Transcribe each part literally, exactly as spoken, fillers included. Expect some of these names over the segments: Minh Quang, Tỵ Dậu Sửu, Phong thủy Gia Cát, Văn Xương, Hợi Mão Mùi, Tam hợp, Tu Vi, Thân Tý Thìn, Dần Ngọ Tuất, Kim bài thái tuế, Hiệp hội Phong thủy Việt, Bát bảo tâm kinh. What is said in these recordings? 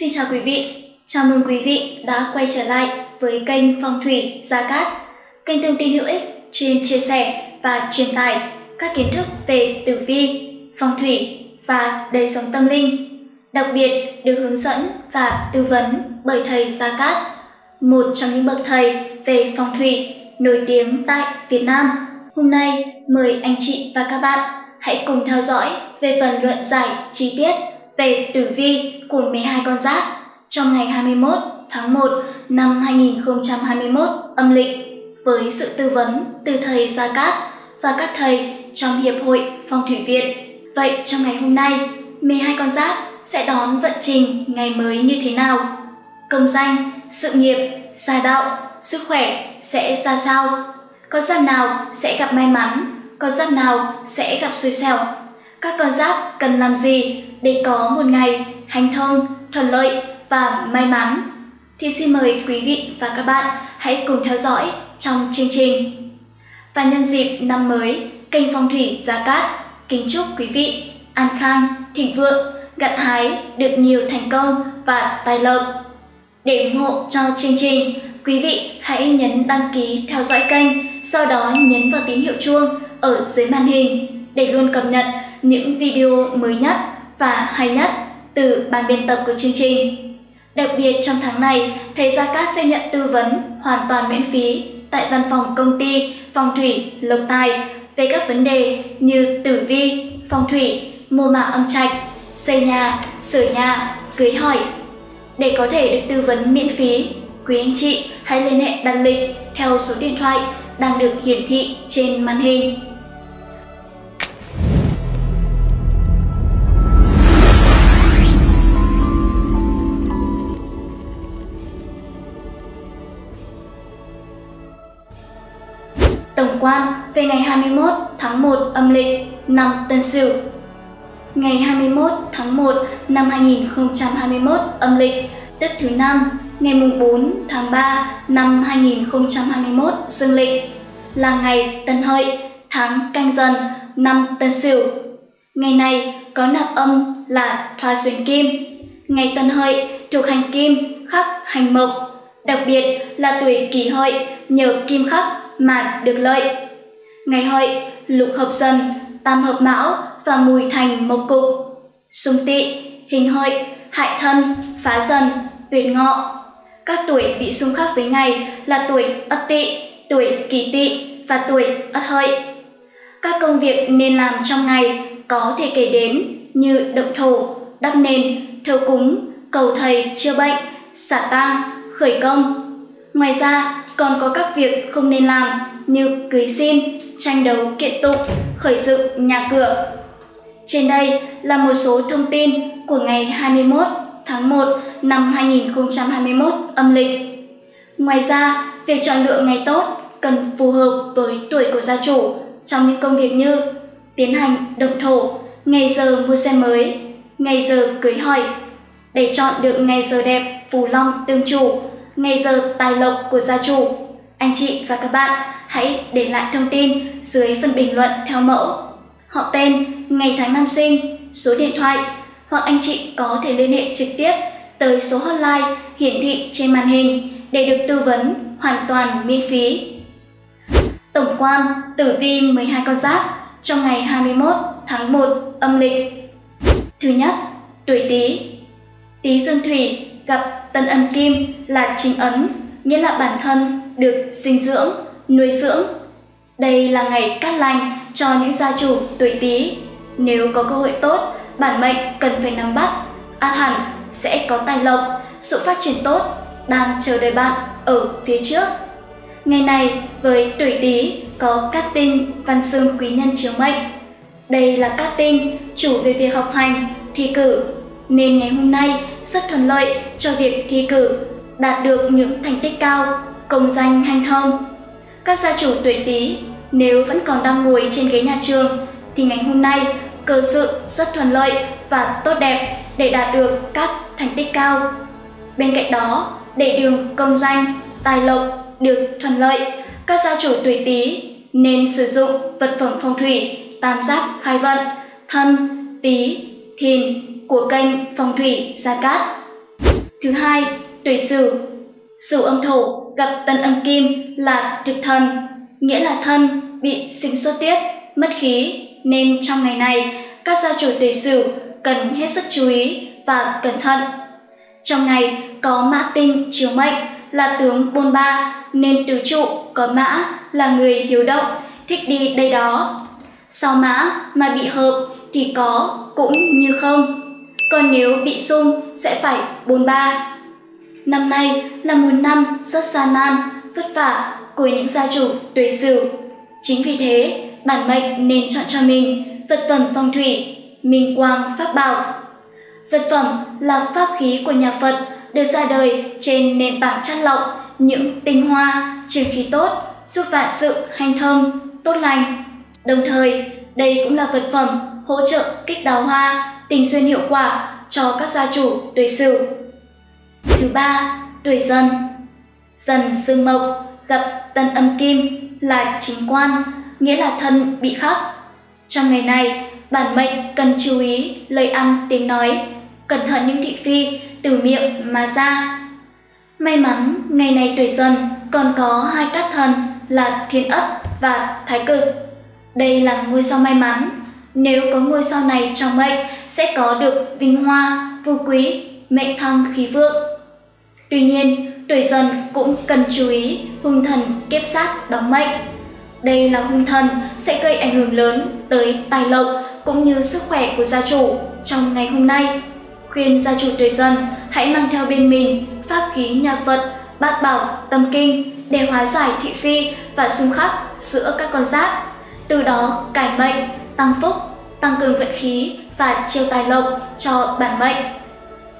Xin chào quý vị, chào mừng quý vị đã quay trở lại với kênh Phong thủy Gia Cát, kênh thông tin hữu ích, chuyên chia sẻ và truyền tải các kiến thức về tử vi, phong thủy và đời sống tâm linh, đặc biệt được hướng dẫn và tư vấn bởi thầy Gia Cát, một trong những bậc thầy về phong thủy nổi tiếng tại Việt Nam. Hôm nay mời anh chị và các bạn hãy cùng theo dõi về phần luận giải chi tiết về tử vi của mười hai con giáp trong ngày hai mươi mốt tháng một năm hai nghìn không trăm hai mươi mốt âm lịch, với sự tư vấn từ thầy Gia Cát và các thầy trong Hiệp hội Phong thủy Việt. Vậy trong ngày hôm nay, mười hai con giáp sẽ đón vận trình ngày mới như thế nào? Công danh, sự nghiệp, gia đạo, sức khỏe sẽ ra sao? Con giáp nào sẽ gặp may mắn? Con giáp nào sẽ gặp xui xẻo? Các con giáp cần làm gì để có một ngày hanh thông, thuận lợi và may mắn? Thì xin mời quý vị và các bạn hãy cùng theo dõi trong chương trình. Và nhân dịp năm mới, kênh Phong thủy Gia Cát kính chúc quý vị an khang, thịnh vượng, gặt hái được nhiều thành công và tài lộc. Để ủng hộ cho chương trình, quý vị hãy nhấn đăng ký theo dõi kênh, sau đó nhấn vào tín hiệu chuông ở dưới màn hình để luôn cập nhật những video mới nhất và hay nhất từ ban biên tập của chương trình. Đặc biệt trong tháng này, thầy Gia Cát sẽ nhận tư vấn hoàn toàn miễn phí tại văn phòng công ty Phong thủy Lộc Tài về các vấn đề như tử vi, phong thủy, mô mả âm trạch, xây nhà, sửa nhà, cưới hỏi. Để có thể được tư vấn miễn phí, quý anh chị hãy liên hệ đặt lịch theo số điện thoại đang được hiển thị trên màn hình. Tổng quan về ngày hai mươi mốt tháng một âm lịch năm Tân Sửu. Ngày hai mươi mốt tháng một năm hai nghìn không trăm hai mươi mốt âm lịch, tức thứ năm, ngày mùng bốn tháng ba năm hai nghìn không trăm hai mươi mốt dương lịch, là ngày Tân Hợi, tháng Canh Dần, năm Tân Sửu. Ngày này có nạp âm là Thoa Xuyên Kim. Ngày Tân Hợi thuộc hành kim khắc hành mộc, đặc biệt là tuổi Kỷ Hợi nhờ kim khắc mà được lợi. Ngày Hợi lục hợp Dần, tam hợp Mão và Mùi thành mộc cục. Xung Tỵ, Hình Hợi, Hại Thân, Phá Dần, Tuyệt Ngọ. Các tuổi bị xung khắc với ngày là tuổi Ất Tỵ, tuổi Kỷ Tỵ và tuổi Ất Hợi. Các công việc nên làm trong ngày có thể kể đến như động thổ, đắp nền, thờ cúng, cầu thầy chữa bệnh, xả tang, khởi công. Ngoài ra còn có các việc không nên làm như cưới xin, tranh đấu kiện tụng, khởi dựng nhà cửa. Trên đây là một số thông tin của ngày hai mươi mốt tháng một năm hai nghìn không trăm hai mươi mốt âm lịch. Ngoài ra, việc chọn lựa ngày tốt cần phù hợp với tuổi của gia chủ trong những công việc như tiến hành động thổ, ngày giờ mua xe mới, ngày giờ cưới hỏi. Để chọn được ngày giờ đẹp phù long tương chủ, ngày giờ tài lộc của gia chủ, anh chị và các bạn hãy để lại thông tin dưới phần bình luận theo mẫu họ tên, ngày tháng năm sinh, số điện thoại, hoặc anh chị có thể liên hệ trực tiếp tới số hotline hiển thị trên màn hình để được tư vấn hoàn toàn miễn phí. Tổng quan tử vi mười hai con giáp trong ngày hai mươi mốt tháng một âm lịch. Thứ nhất, tuổi Tý. Tý dương thủy gặp tân âm kim là chính ấn, nghĩa là bản thân được dinh dưỡng, nuôi dưỡng. Đây là ngày cát lành cho những gia chủ tuổi Tý. Nếu có cơ hội tốt, bản mệnh cần phải nắm bắt, át hẳn sẽ có tài lộc, sự phát triển tốt đang chờ đợi bạn ở phía trước. Ngày này với tuổi Tý có cát tinh Văn Xương quý nhân chiếu mệnh. Đây là cát tinh chủ về việc học hành, thi cử, nên ngày hôm nay rất thuận lợi cho việc thi cử, đạt được những thành tích cao, công danh hanh thông. Các gia chủ tuổi Tý nếu vẫn còn đang ngồi trên ghế nhà trường thì ngày hôm nay cơ sự rất thuận lợi và tốt đẹp để đạt được các thành tích cao. Bên cạnh đó, để đường công danh, tài lộc được thuận lợi, các gia chủ tuổi Tý nên sử dụng vật phẩm phong thủy tam giác khai vận Thân, Tý, Thìn của kênh Phong thủy Gia Cát. Thứ hai, tuổi Sửu. Sửu âm Thổ gặp tân âm Kim là thực thần, nghĩa là thân bị sinh xuất tiết, mất khí, nên trong ngày này các gia chủ tuổi Sửu cần hết sức chú ý và cẩn thận. Trong ngày có mã tinh chiếu mệnh là tướng Bôn Ba, nên tứ trụ có mã là người hiếu động, thích đi đây đó. Sau mã mà bị hợp thì có cũng như không, còn nếu bị xung sẽ phải Bôn Ba. Năm nay là một năm rất gian nan, vất vả của những gia chủ tuổi Sửu. Chính vì thế, bản mệnh nên chọn cho mình vật phẩm phong thủy, minh quang pháp bảo. Vật phẩm là pháp khí của nhà Phật được ra đời trên nền tảng chất lọc những tinh hoa, trường khí tốt, giúp vạn sự hanh thông, tốt lành. Đồng thời, đây cũng là vật phẩm hỗ trợ kích đào hoa, tình duyên hiệu quả cho các gia chủ tuổi Sửu. Thứ ba, tuổi Dần. Dần xương mộc gặp tân âm Kim là chính quan, nghĩa là thân bị khắc. Trong ngày này, bản mệnh cần chú ý lời ăn tiếng nói, cẩn thận những thị phi từ miệng mà ra. May mắn ngày này tuổi Dần còn có hai cát thần là Thiên Ất và Thái Cực. Đây là ngôi sao may mắn, nếu có ngôi sao này trong mệnh sẽ có được vinh hoa, phú quý, mệnh thăng khí vượng. Tuy nhiên, tuổi Dần cũng cần chú ý hung thần kiếp sát đóng mệnh. Đây là hung thần sẽ gây ảnh hưởng lớn tới tài lộc cũng như sức khỏe của gia chủ trong ngày hôm nay. Khuyên gia chủ tuổi Dần hãy mang theo bên mình pháp khí nhà Phật, bát bảo, tâm kinh để hóa giải thị phi và xung khắc giữa các con giáp, từ đó cải mệnh, tăng phúc, tăng cường vận khí và chiêu tài lộc cho bản mệnh.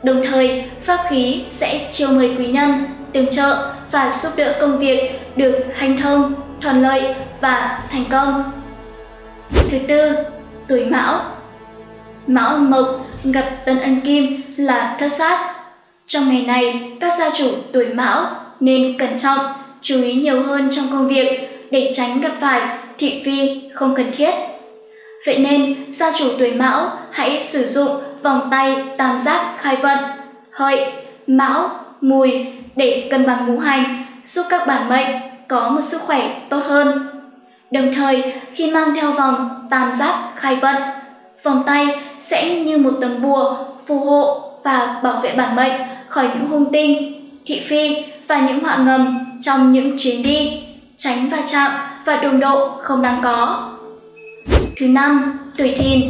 Đồng thời, pháp khí sẽ chiêu mời quý nhân, tương trợ và giúp đỡ công việc được hanh thông, thuận lợi và thành công. Thứ tư, tuổi Mão. Mão âm mộc gặp tân ân Kim là Thất Sát. Trong ngày này, các gia chủ tuổi Mão nên cẩn trọng, chú ý nhiều hơn trong công việc để tránh gặp phải thị phi không cần thiết. Vậy nên, gia chủ tuổi Mão hãy sử dụng vòng tay tam giác khai vận Hợi, Mão, Mùi để cân bằng ngũ hành, giúp các bản mệnh có một sức khỏe tốt hơn. Đồng thời, khi mang theo vòng tam giác khai vận, vòng tay sẽ như một tấm bùa phù hộ và bảo vệ bản mệnh khỏi những hung tinh, thị phi và những họa ngầm trong những chuyến đi, tránh va chạm và đụng độ không đáng có. Thứ năm, tuổi Thìn.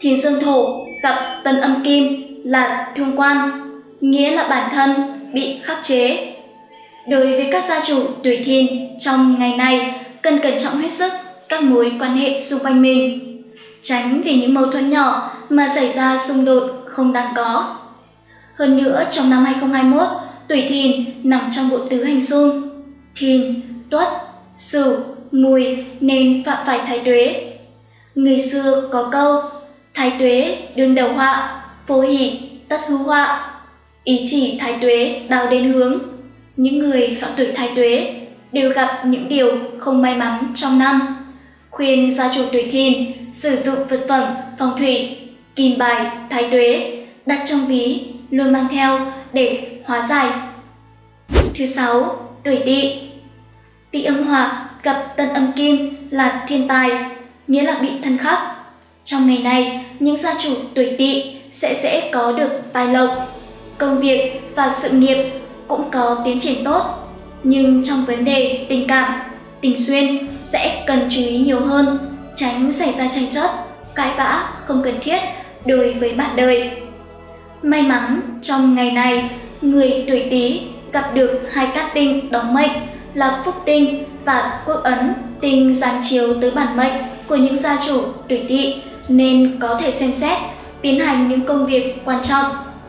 Thìn dương Thổ gặp tân âm Kim là Thương Quan, nghĩa là bản thân bị khắc chế. Đối với các gia chủ tuổi Thìn trong ngày này, cần cẩn trọng hết sức các mối quan hệ xung quanh mình, tránh vì những mâu thuẫn nhỏ mà xảy ra xung đột không đáng có. Hơn nữa, trong năm hai không hai mốt, tuổi Thìn nằm trong bộ tứ hành xung Thìn, Tuất, Sửu, Mùi nên phạm phải thái tuế. Người xưa có câu thái tuế đương đầu họa, vô hỷ tất hữu họa, ý chỉ thái tuế đào đến hướng. Những người phạm tuổi thái tuế đều gặp những điều không may mắn trong năm. Khuyên gia chủ tuổi Thìn sử dụng vật phẩm phong thủy kim bài thái tuế đặt trong ví, luôn mang theo để hóa giải. Thứ sáu, tuổi Tỵ. Tỵ âm hỏa gặp tân âm Kim là Thiên Tài, nghĩa là bị thân khắc. Trong ngày này, những gia chủ tuổi Tỵ sẽ sẽ có được tài lộc, công việc và sự nghiệp cũng có tiến triển tốt, nhưng trong vấn đề tình cảm, tình duyên sẽ cần chú ý nhiều hơn, tránh xảy ra tranh chấp, cãi vã không cần thiết đối với bạn đời. May mắn trong ngày này, người tuổi Tý gặp được hai cát tinh đóng mệnh là Phúc Tinh và Quốc Ấn Tinh giáng chiếu tới bản mệnh của những gia chủ tuổi Tỵ, nên có thể xem xét tiến hành những công việc quan trọng,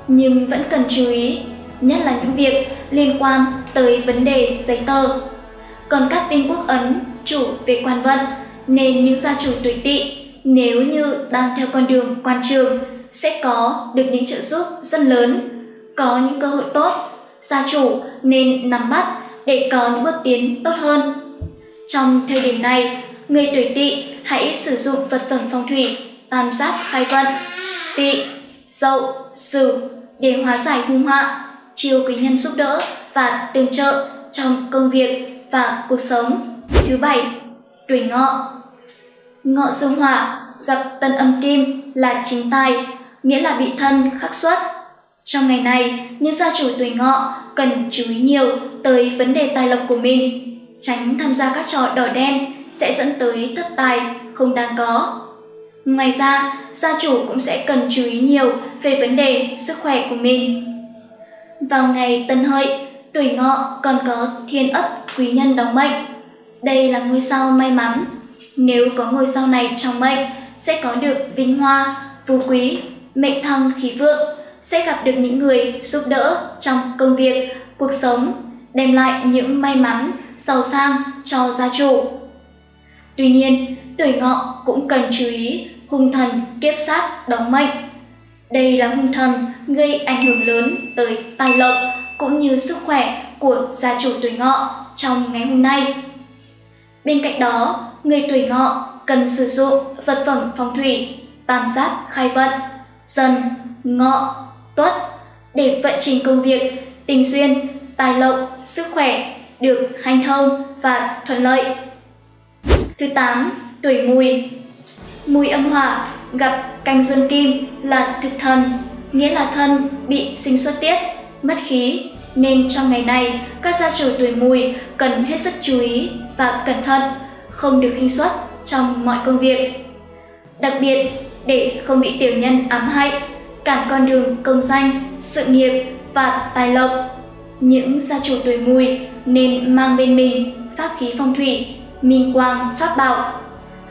nhưng vẫn cần chú ý, nhất là những việc liên quan tới vấn đề giấy tờ. Còn các tinh Quốc Ấn chủ về quan vận, nên những gia chủ tuổi Tỵ nếu như đang theo con đường quan trường sẽ có được những trợ giúp rất lớn, có những cơ hội tốt. Gia chủ nên nắm bắt để có những bước tiến tốt hơn. Trong thời điểm này, người tuổi Tỵ hãy sử dụng vật phẩm phong thủy tam giác khai vận Tỵ, Dậu, Sửu để hóa giải hung họa, chiêu quý nhân giúp đỡ và tương trợ trong công việc và cuộc sống. Thứ bảy, tuổi Ngọ. Ngọ xung hỏa gặp tân âm kim là chính tài, nghĩa là bị thân khắc xuất. Trong ngày này, những gia chủ tuổi Ngọ cần chú ý nhiều tới vấn đề tài lộc của mình, tránh tham gia các trò đỏ đen sẽ dẫn tới thất tài không đáng có. Ngoài ra, gia chủ cũng sẽ cần chú ý nhiều về vấn đề sức khỏe của mình. Vào ngày Tân Hợi, tuổi Ngọ còn có thiên ấp quý nhân đóng mệnh. Đây là ngôi sao may mắn. Nếu có ngôi sao này trong mệnh, sẽ có được vinh hoa, phú quý, mệnh thăng khí vượng, sẽ gặp được những người giúp đỡ trong công việc, cuộc sống, đem lại những may mắn, giàu sang cho gia chủ. Tuy nhiên, tuổi Ngọ cũng cần chú ý hung thần kiếp sát đóng mệnh. Đây là hung thần gây ảnh hưởng lớn tới tài lộc cũng như sức khỏe của gia chủ tuổi Ngọ trong ngày hôm nay. Bên cạnh đó, người tuổi Ngọ cần sử dụng vật phẩm phong thủy tam sát khai vận Dần, Ngọ, Tuất để vận trình công việc, tình duyên, tài lộc, sức khỏe được hanh thông và thuận lợi. Thứ tám, tuổi Mùi. Mùi âm hỏa gặp canh dương kim là thực thần, nghĩa là thân bị sinh xuất tiết, mất khí, nên trong ngày này các gia chủ tuổi Mùi cần hết sức chú ý và cẩn thận, không được khinh suất trong mọi công việc. Đặc biệt, để không bị tiểu nhân ám hại, cản con đường công danh, sự nghiệp và tài lộc, những gia chủ tuổi Mùi nên mang bên mình pháp khí phong thủy, minh quang pháp bảo.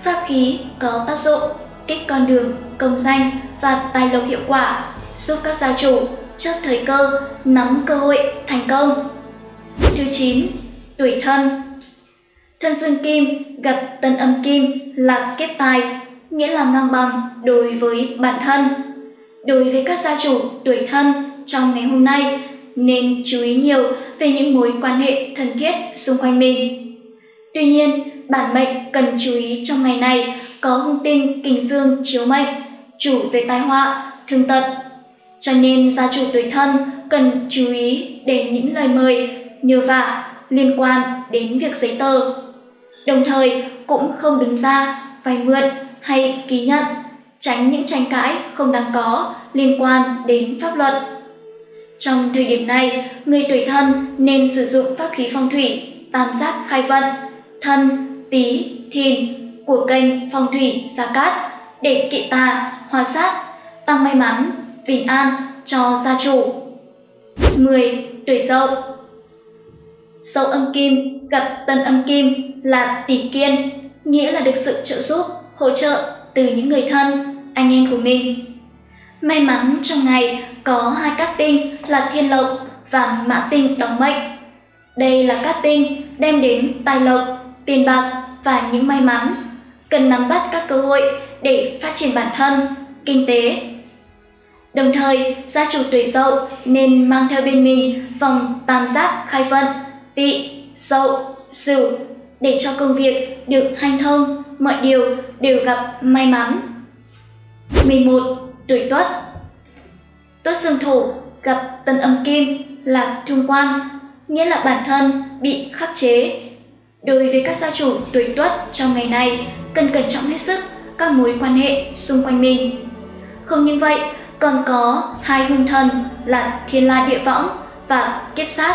Pháp khí có tác dụng kích con đường công danh và tài lộc hiệu quả, giúp các gia chủ trước thời cơ nắm cơ hội thành công. Thứ chín, tuổi Thân. Thân dương kim gặp tân âm kim là kiếp tài, nghĩa là ngang bằng đối với bản thân. Đối với các gia chủ tuổi Thân trong ngày hôm nay, nên chú ý nhiều về những mối quan hệ thân thiết xung quanh mình. Tuy nhiên, bản mệnh cần chú ý trong ngày này có hung tinh kình dương chiếu mệnh, chủ về tai họa, thương tật. Cho nên gia chủ tuổi Thân cần chú ý đến những lời mời, nhờ vả liên quan đến việc giấy tờ. Đồng thời cũng không đứng ra vay mượn hay ký nhận, tránh những tranh cãi không đáng có liên quan đến pháp luật. Trong thời điểm này, người tuổi Thân nên sử dụng pháp khí phong thủy tam sát khai vận Thân, Tý, Thìn của kênh Phong thủy Gia Cát để kỵ tà, hóa sát, tăng may mắn, bình an cho gia chủ. mười. Tuổi Dậu. Dậu âm kim gặp tân âm kim là tỷ kiên, nghĩa là được sự trợ giúp, hỗ trợ từ những người thân, anh em của mình. May mắn trong ngày có hai cát tinh là thiên lộc và mã tinh đóng mệnh. Đây là cát tinh đem đến tài lộc, tiền bạc và những may mắn, cần nắm bắt các cơ hội để phát triển bản thân, kinh tế. Đồng thời, gia chủ tuổi Dậu nên mang theo bên mình vòng tam giác khai vận Tỵ, Dậu, Sửu để cho công việc được hanh thông, mọi điều đều gặp may mắn. mười một. Tuổi Tuất. Tuất dương thổ gặp tân âm kim là thương quan, nghĩa là bản thân bị khắc chế. Đối với các gia chủ tuổi Tuất trong ngày này, cần cẩn trọng hết sức các mối quan hệ xung quanh mình. Không những vậy, còn có hai hung thần là thiên la địa võng và kiếp sát,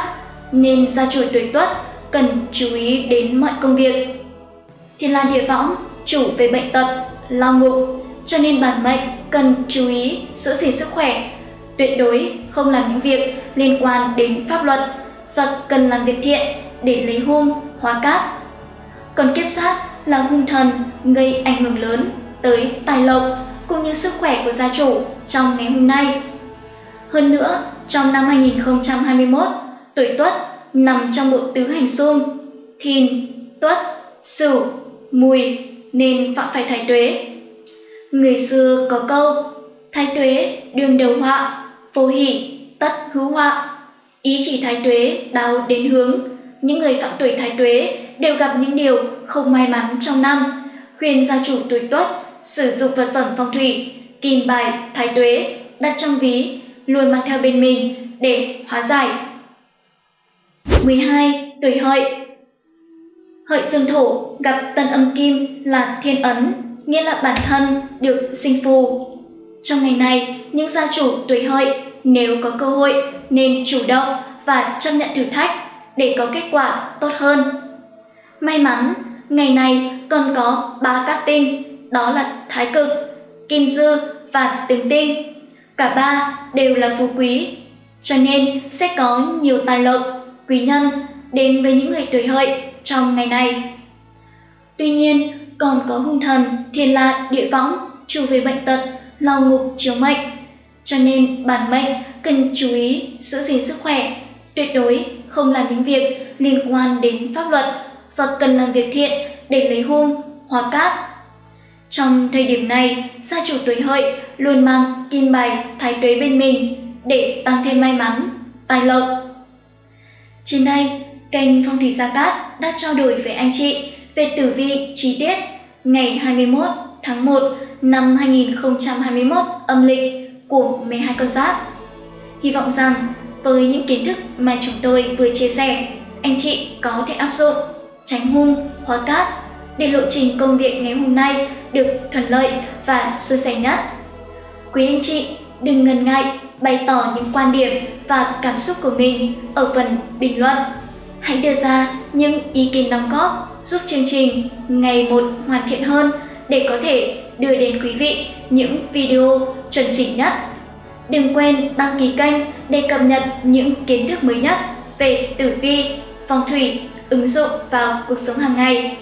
nên gia chủ tuổi Tuất cần chú ý đến mọi công việc. Thiên la địa võng chủ về bệnh tật, lao ngục, cho nên bản mệnh cần chú ý giữ gìn sức khỏe, tuyệt đối không làm những việc liên quan đến pháp luật và cần làm việc thiện để lấy hung hóa cát. Còn kiếp sát là hung thần gây ảnh hưởng lớn tới tài lộc cũng như sức khỏe của gia chủ trong ngày hôm nay. Hơn nữa, trong năm hai nghìn không trăm hai mươi mốt, tuổi Tuất nằm trong bộ tứ hành xung Thìn, Tuất, Sửu, Mùi nên phạm phải thái tuế. Người xưa có câu thái tuế đương đầu họa, vô hỷ tất hữu họa, ý chỉ thái tuế đáo đến hướng. Những người phạm tuổi thái tuế đều gặp những điều không may mắn trong năm. Khuyên gia chủ tuổi Tuất sử dụng vật phẩm phong thủy, kim bài thái tuế đặt trong ví luôn mang theo bên mình để hóa giải. mười hai. Tuổi Hợi. Hợi dương thổ gặp tân âm kim là thiên ấn, nghĩa là bản thân được sinh phù. Trong ngày này, những gia chủ tuổi Hợi nếu có cơ hội nên chủ động và chấp nhận thử thách để có kết quả tốt hơn. May mắn, ngày này còn có ba cát tinh, đó là Thái Cực, Kim Dư và Tướng Tinh. Cả ba đều là phú quý, cho nên sẽ có nhiều tài lộc, quý nhân đến với những người tuổi Hợi trong ngày này. Tuy nhiên, còn có hung thần, thiên la, địa võng, chủ về bệnh tật, lao ngục chiếu mệnh. Cho nên bản mệnh cần chú ý giữ gìn sức khỏe, tuyệt đối không làm những việc liên quan đến pháp luật và cần làm việc thiện để lấy hung, hóa cát. Trong thời điểm này, gia chủ tuổi Hợi luôn mang kim bài Thái Tuế bên mình để tăng thêm may mắn, tài lộc. Trên đây, kênh Phong thủy Gia Cát đã trao đổi với anh chị về tử vi chi tiết ngày hai mươi mốt tháng một năm hai nghìn không trăm hai mươi mốt âm lịch của mười hai con giáp. Hy vọng rằng với những kiến thức mà chúng tôi vừa chia sẻ, anh chị có thể áp dụng, tránh hung, hóa cát để lộ trình công việc ngày hôm nay được thuận lợi và suôn sẻ nhất. Quý anh chị đừng ngần ngại bày tỏ những quan điểm và cảm xúc của mình ở phần bình luận. Hãy đưa ra những ý kiến đóng góp giúp chương trình ngày một hoàn thiện hơn để có thể đưa đến quý vị những video chuẩn chỉnh nhất. Đừng quên đăng ký kênh để cập nhật những kiến thức mới nhất về tử vi, phong thủy, ứng dụng vào cuộc sống hàng ngày.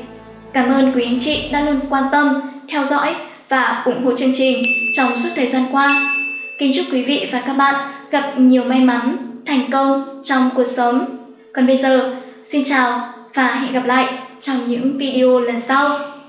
Cảm ơn quý anh chị đã luôn quan tâm, theo dõi và ủng hộ chương trình trong suốt thời gian qua. Kính chúc quý vị và các bạn gặp nhiều may mắn, thành công trong cuộc sống. Còn bây giờ, xin chào và hẹn gặp lại trong những video lần sau.